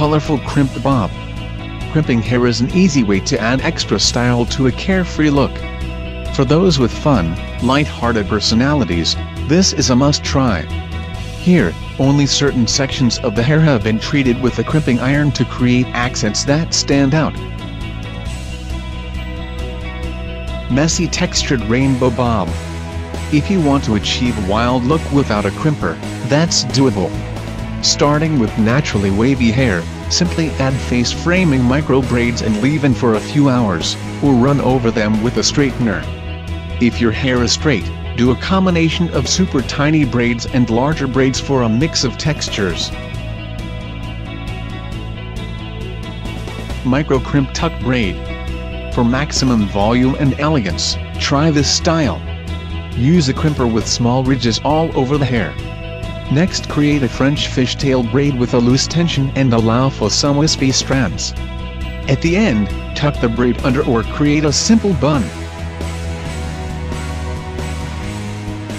colorful crimped bob. Crimping hair is an easy way to add extra style to a carefree look. For those with fun, light-hearted personalities, this is a must-try. Here, only certain sections of the hair have been treated with a crimping iron to create accents that stand out. Messy textured rainbow bob. If you want to achieve a wild look without a crimper, that's doable. Starting with naturally wavy hair, simply add face framing micro braids and leave in for a few hours, or run over them with a straightener. If your hair is straight, do a combination of super tiny braids and larger braids for a mix of textures. Micro crimp tuck braid. For maximum volume and elegance, try this style. Use a crimper with small ridges all over the hair. Next, create a French fishtail braid with a loose tension and allow for some wispy strands. At the end, tuck the braid under or create a simple bun.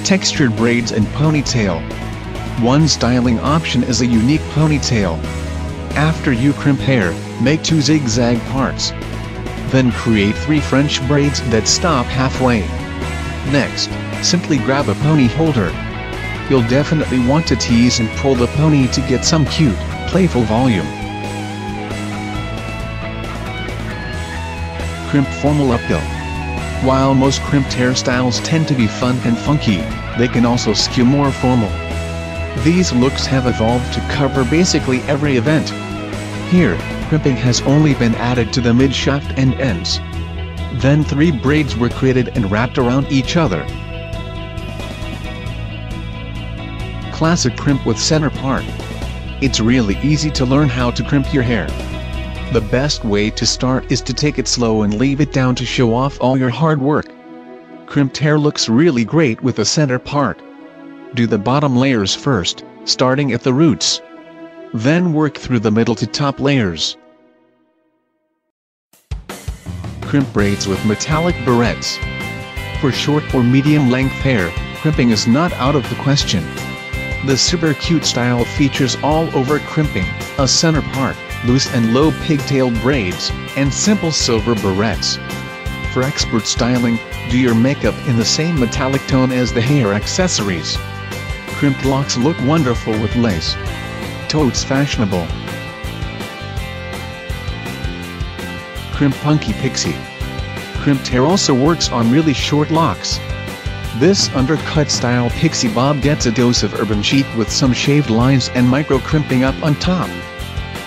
Textured braids and ponytail. One styling option is a unique ponytail. After you crimp hair, make two zigzag parts. Then create three French braids that stop halfway. Next, simply grab a pony holder. You'll definitely want to tease and pull the pony to get some cute, playful volume. Crimp formal uphill. While most crimped hairstyles tend to be fun and funky, they can also skew more formal. These looks have evolved to cover basically every event. Here, crimping has only been added to the mid-shaft and ends. Then three braids were created and wrapped around each other. Classic crimp with center part. It's really easy to learn how to crimp your hair. The best way to start is to take it slow and leave it down to show off all your hard work. Crimped hair looks really great with a center part. Do the bottom layers first, starting at the roots. Then work through the middle to top layers. Crimp braids with metallic barrettes. For short or medium length hair, crimping is not out of the question. The super cute style features all over crimping, a center part, loose and low pigtail braids, and simple silver barrettes. For expert styling, do your makeup in the same metallic tone as the hair accessories. Crimped locks look wonderful with lace. Totes fashionable. Crimp punky pixie. Crimped hair also works on really short locks. This undercut style pixie bob gets a dose of urban chic with some shaved lines and micro crimping up on top.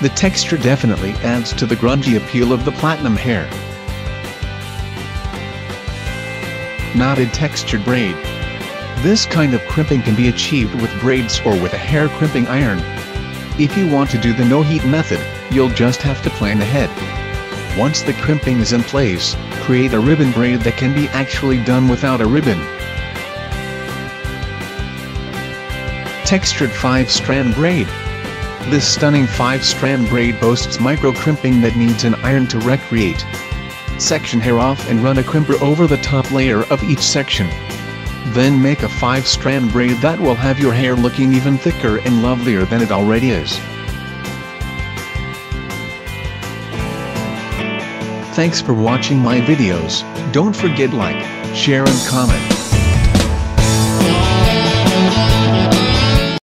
The texture definitely adds to the grungy appeal of the platinum hair. Knotted textured braid. This kind of crimping can be achieved with braids or with a hair crimping iron. If you want to do the no-heat method, you'll just have to plan ahead. Once the crimping is in place, create a ribbon braid that can be actually done without a ribbon. Textured 5-strand braid. This stunning 5-strand braid boasts micro-crimping that needs an iron to recreate. Section hair off and run a crimper over the top layer of each section. Then make a 5-strand braid that will have your hair looking even thicker and lovelier than it already is. Thanks for watching my videos. Don't forget like, share and comment.